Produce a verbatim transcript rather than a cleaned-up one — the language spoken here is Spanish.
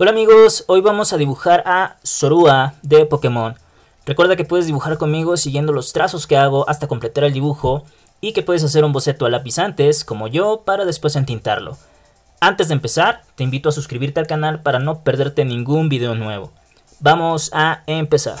Hola amigos, hoy vamos a dibujar a Zorua de Pokémon. Recuerda que puedes dibujar conmigo siguiendo los trazos que hago hasta completar el dibujo y que puedes hacer un boceto a lápiz antes, como yo, para después entintarlo. Antes de empezar, te invito a suscribirte al canal para no perderte ningún video nuevo. Vamos a empezar.